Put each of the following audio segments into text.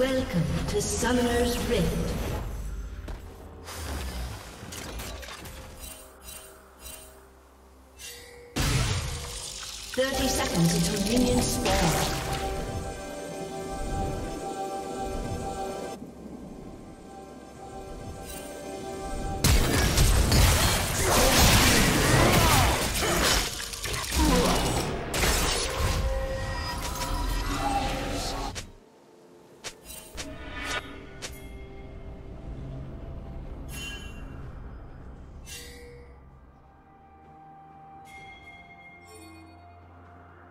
Welcome to Summoner's Rift.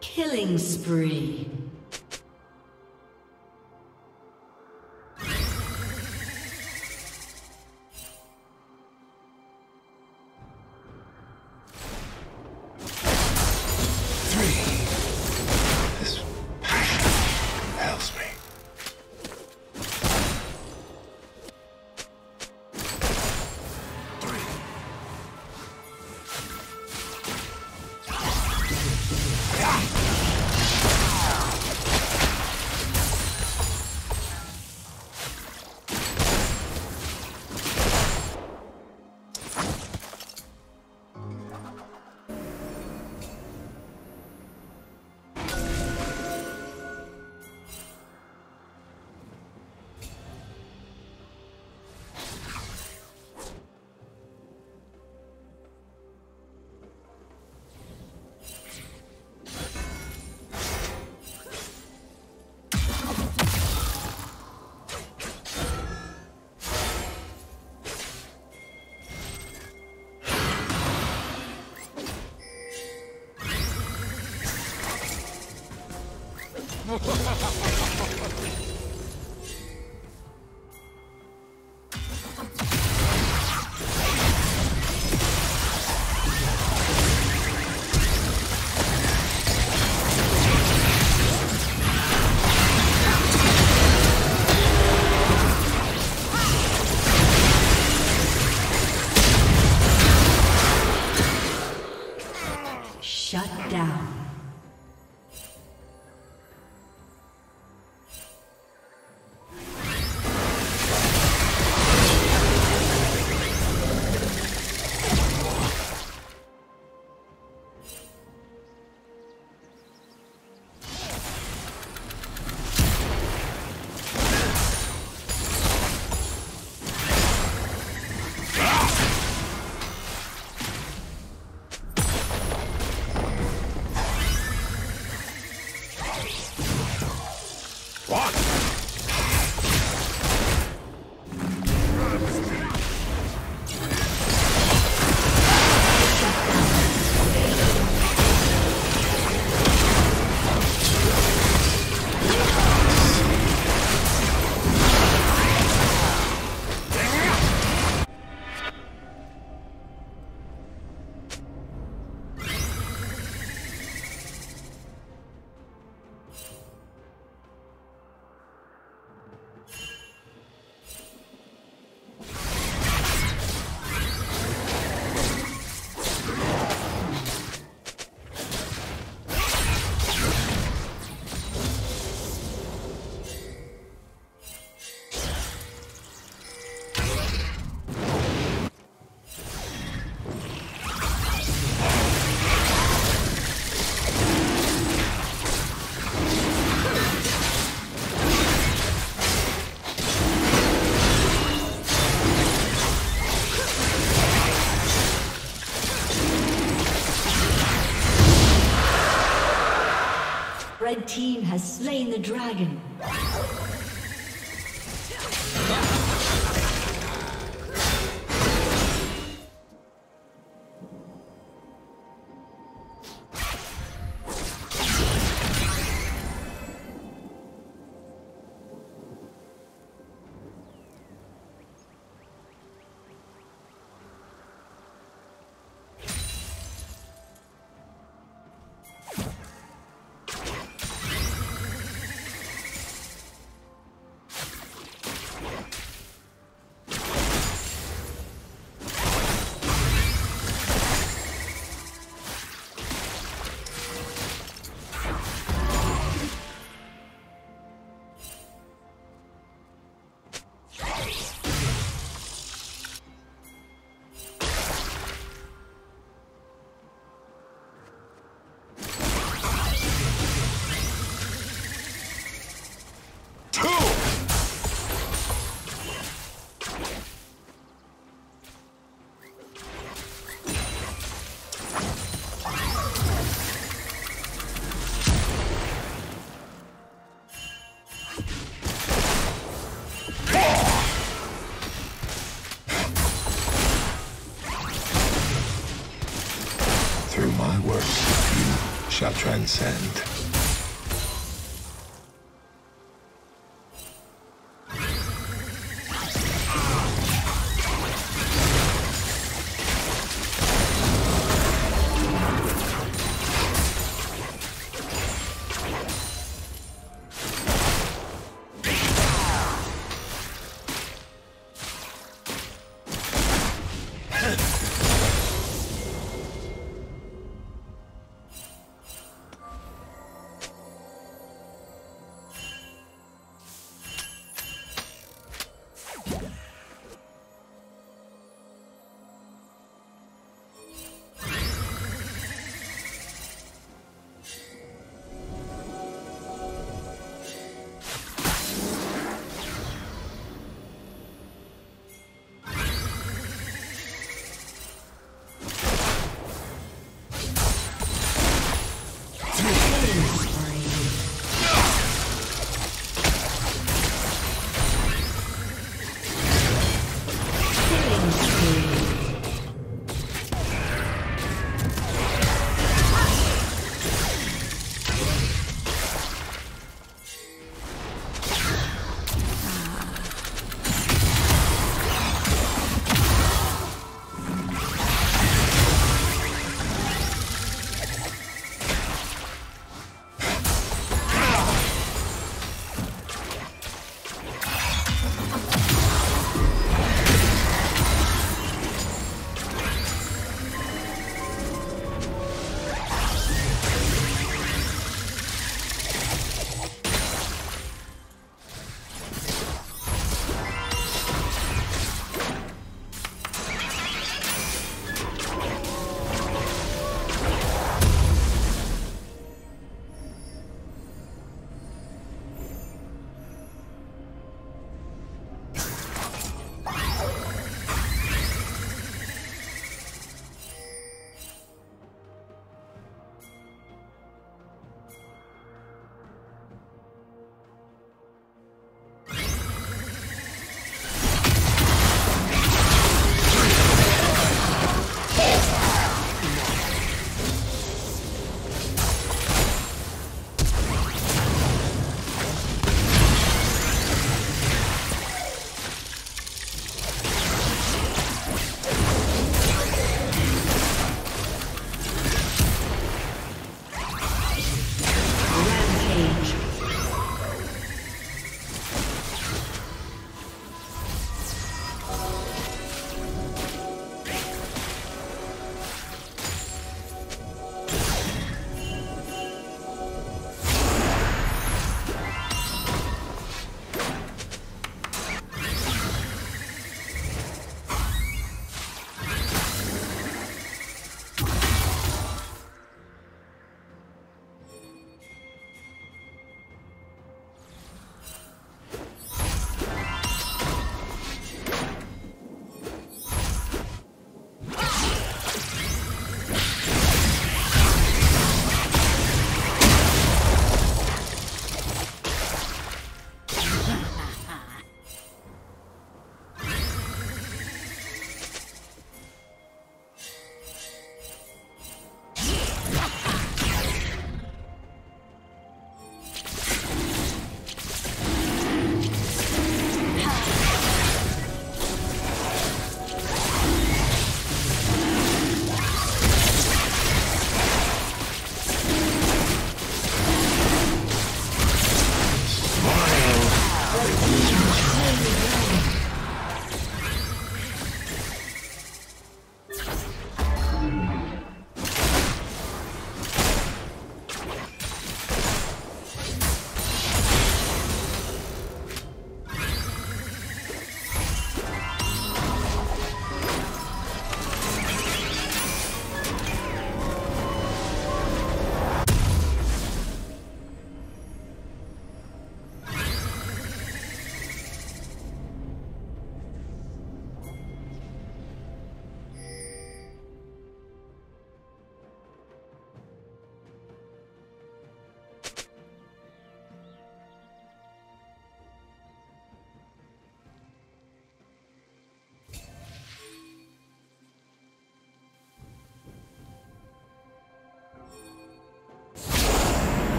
Killing spree. Red team has slain the dragon. Shall transcend.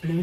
Blue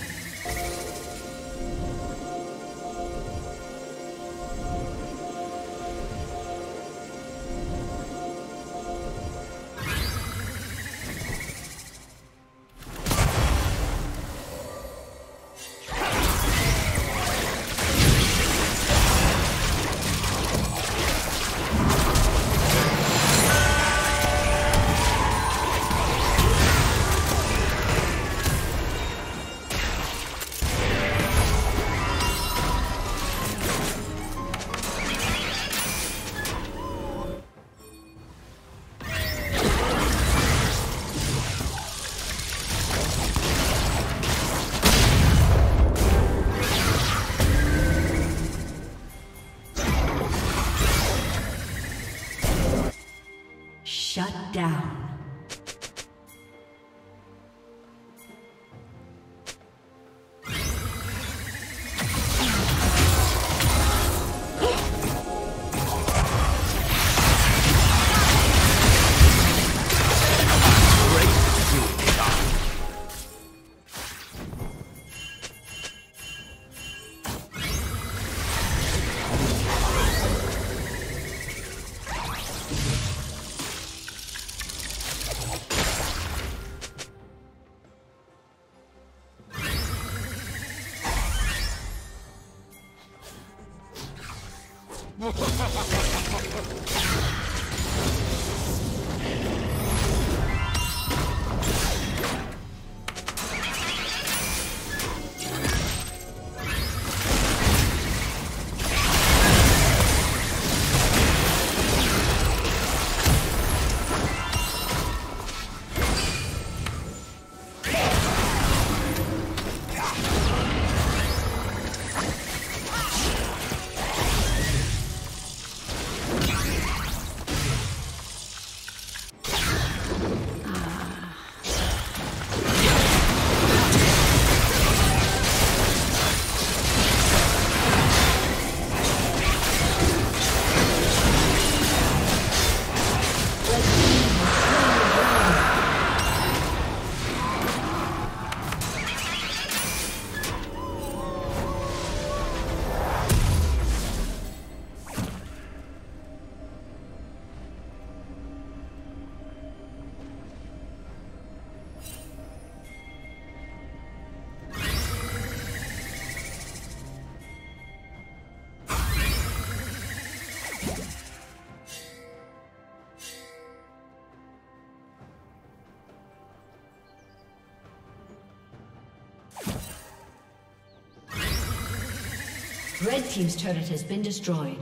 Red team's turret has been destroyed.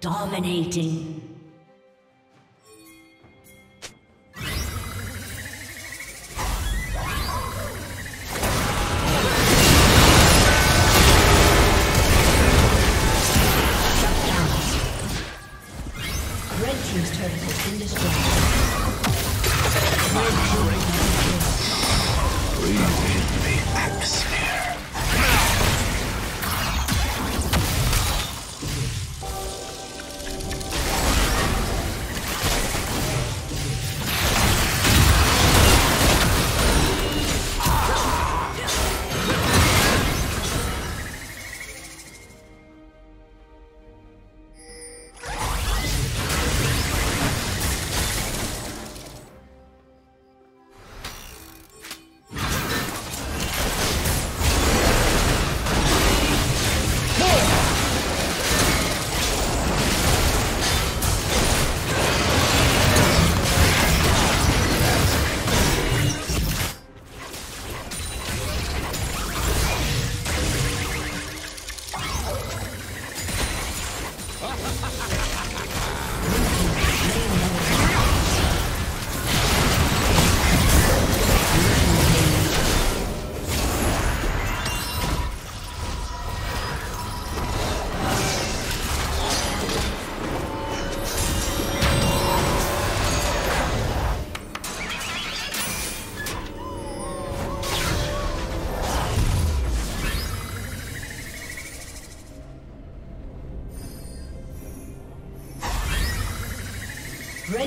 Dominating. Red